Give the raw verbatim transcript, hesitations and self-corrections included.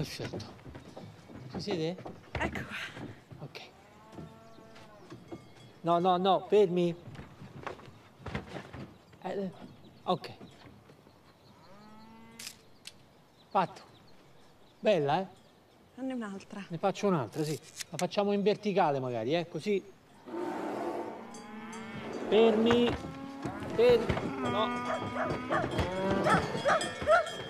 Perfetto. Ci siete? Ecco qua. Ok. No, no, no, fermi. Eh, ok. Fatto. Bella, eh? Fanne un'altra. Ne faccio un'altra, sì. La facciamo in verticale magari, eh? Così. Fermi. Fermi. No.